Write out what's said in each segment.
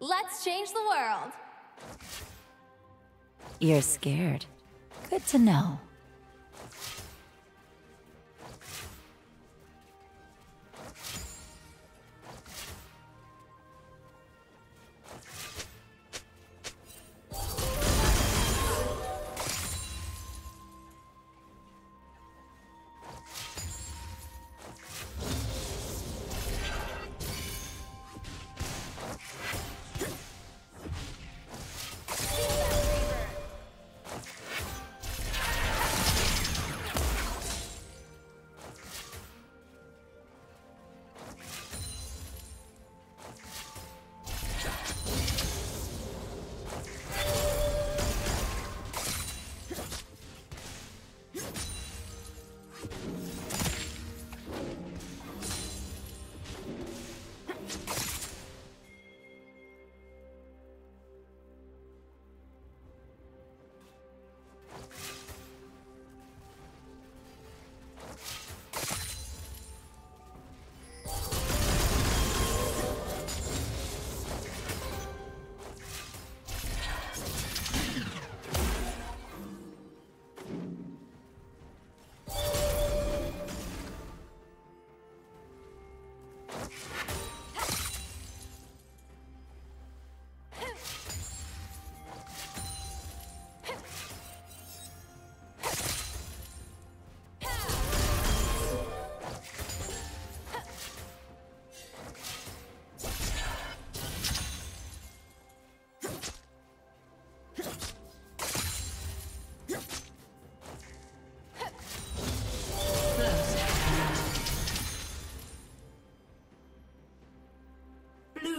Let's change the world! You're scared. Good to know.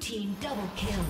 Team double kill.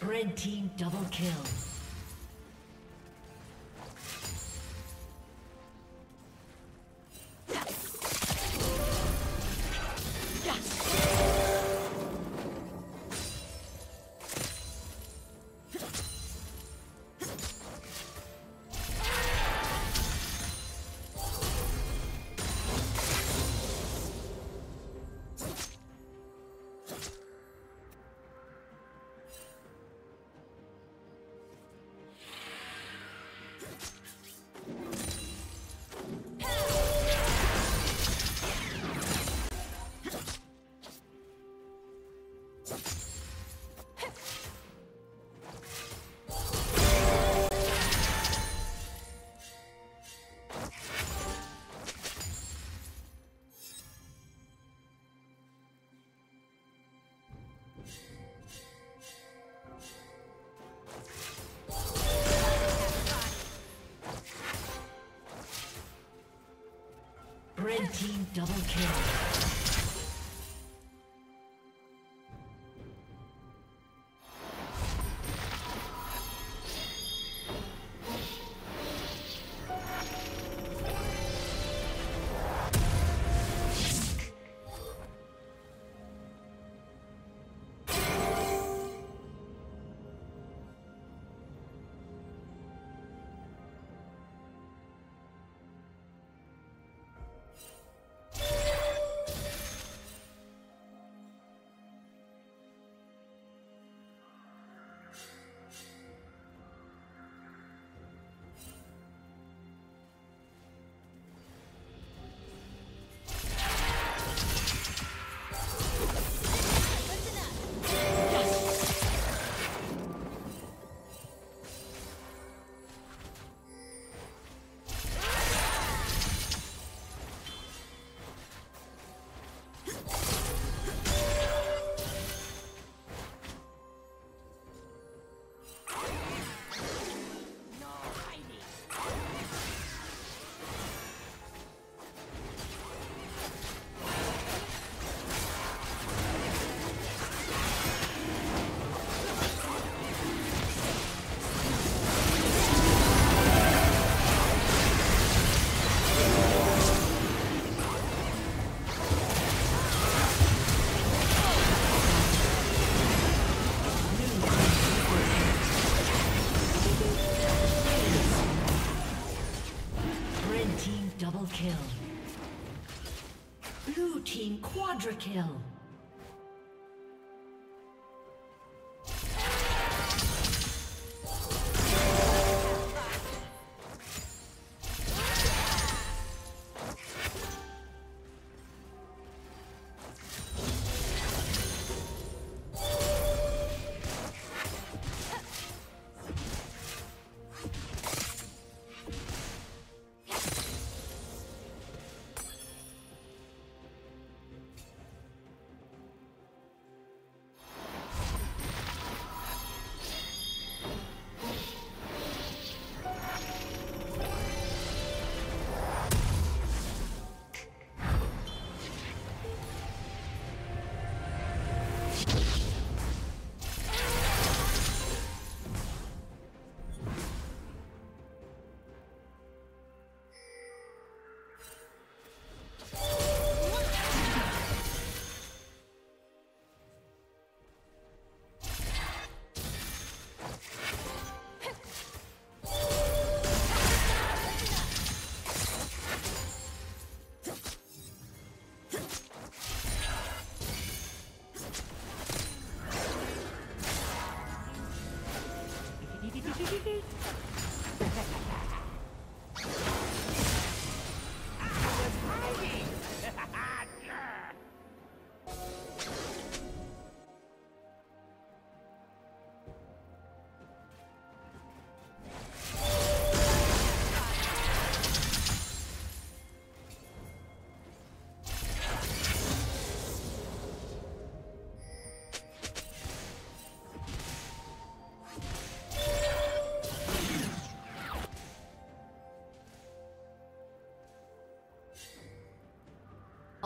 Red team double kill. team double kill. Kill. Blue team quadra kill.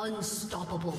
Unstoppable.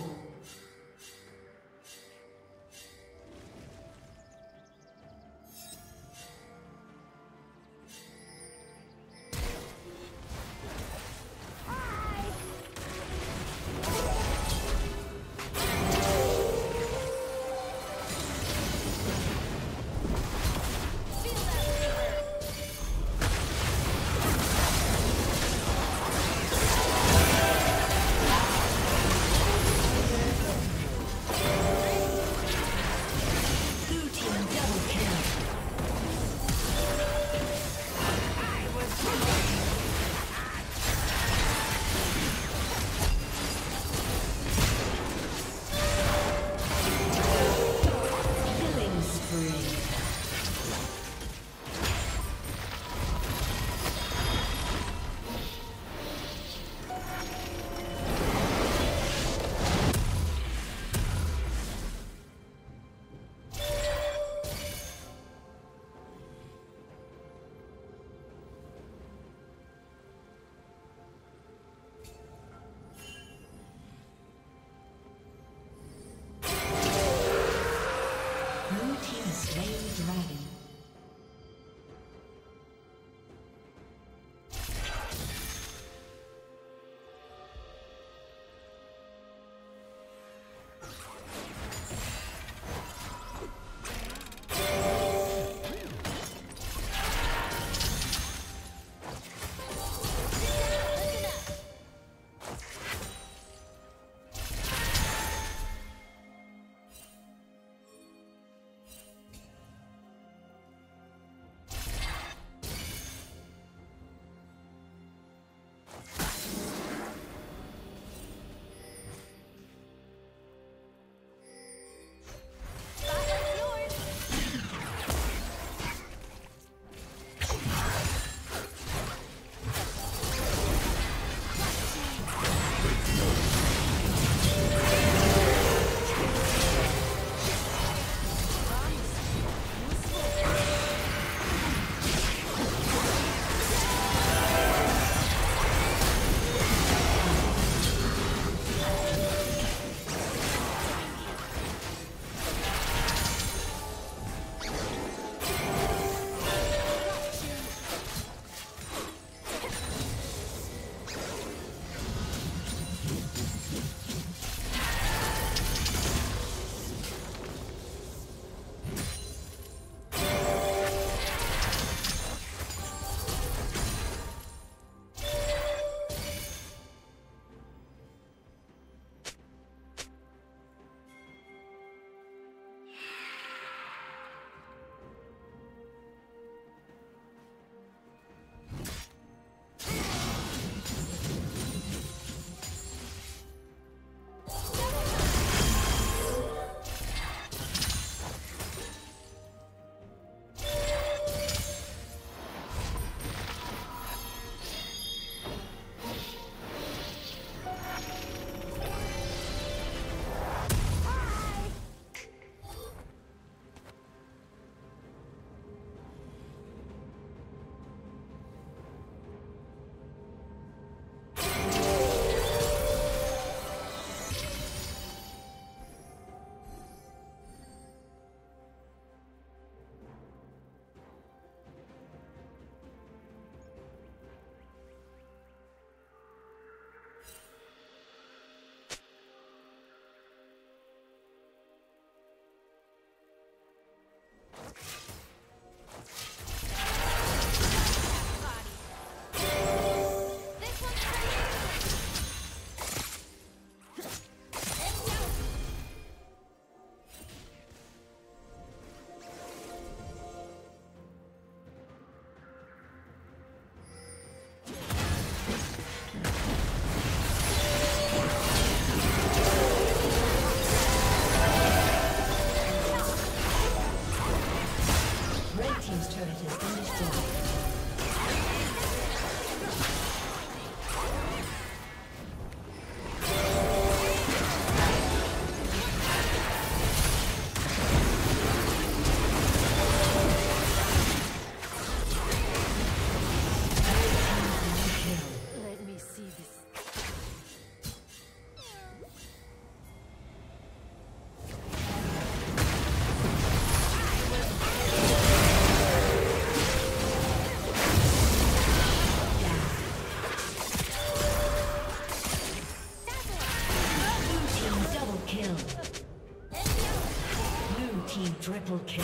Triple kill.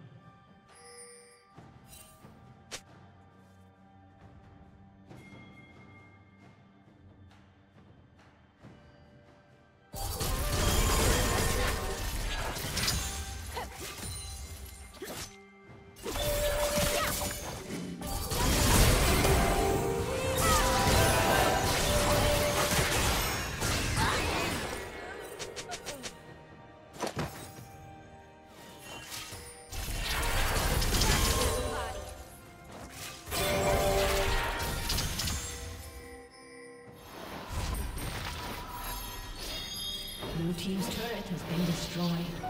Blue team's turret has been destroyed.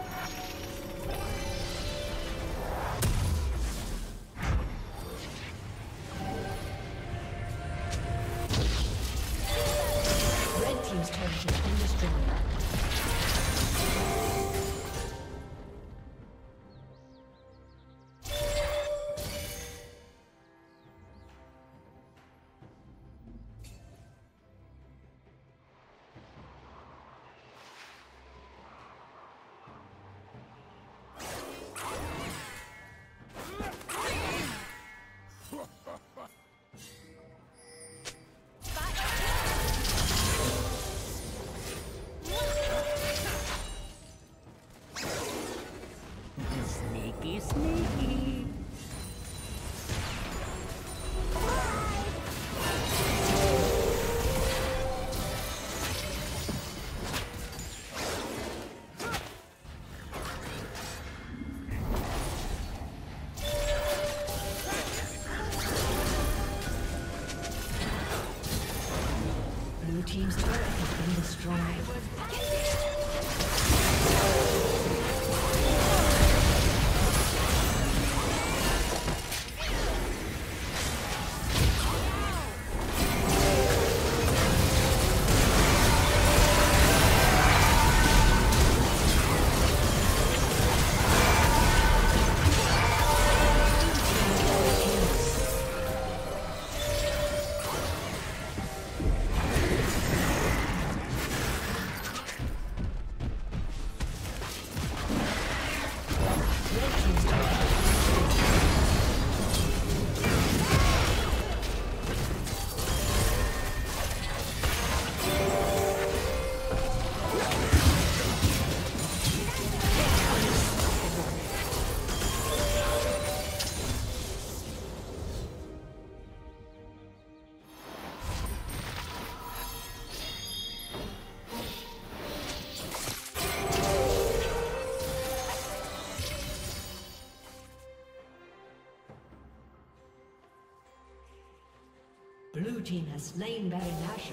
Team's turret has been destroyed. Blue team has slain Baron Nashor.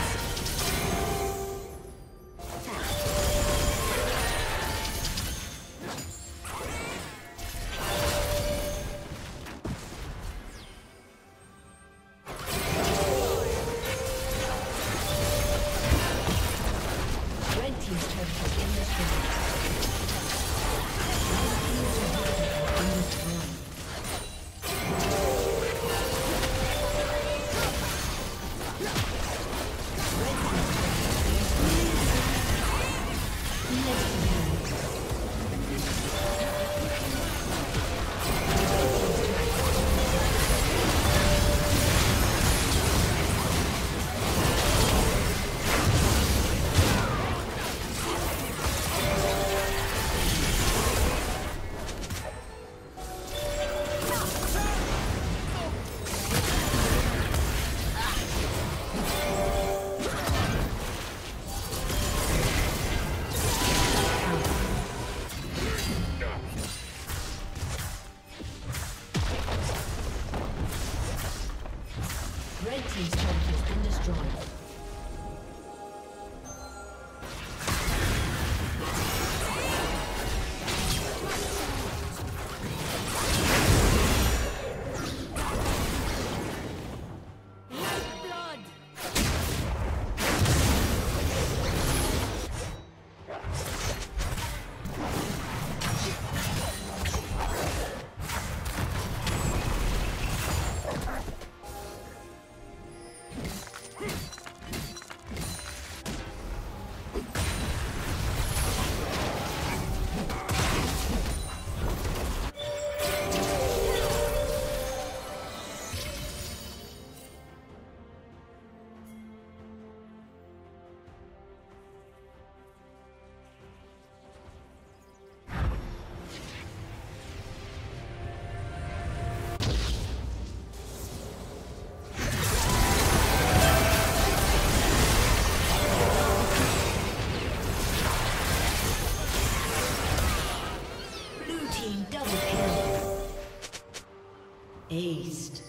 Aced.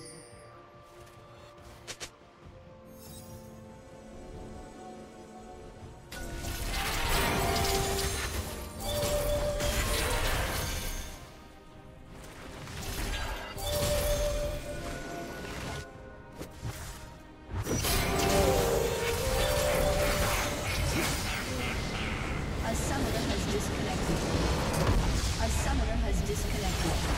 A summoner has disconnected.